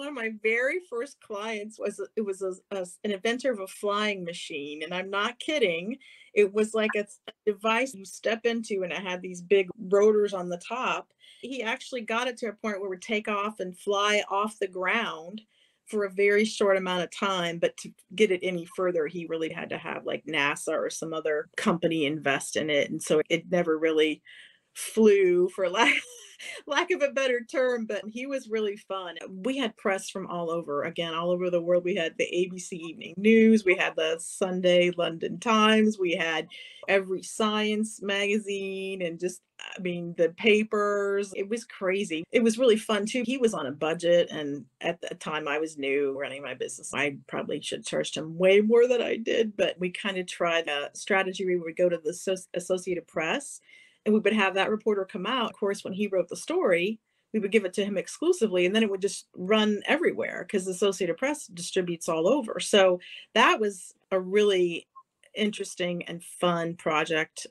one of my very first clients was, it was an inventor of a flying machine. And I'm not kidding. It was like a device you step into, and it had these big rotors on the top. He actually got it to a point where it would take off and fly off the ground for a very short amount of time. But to get it any further, he really had to have like NASA or some other company invest in it. And so it never really flew, for lack of a better term, but he was really fun. We had press from all over, again, all over the world. We had the ABC Evening News. We had the Sunday London Times. We had every science magazine and just, I mean, the papers. It was crazy. It was really fun too. He was on a budget. And at the time I was new running my business, I probably should have charged him way more than I did, but we kind of tried a strategy where we would go to the Associated Press, and we would have that reporter come out. Of course, when he wrote the story, we would give it to him exclusively, and then it would just run everywhere because the Associated Press distributes all over. So that was a really interesting and fun project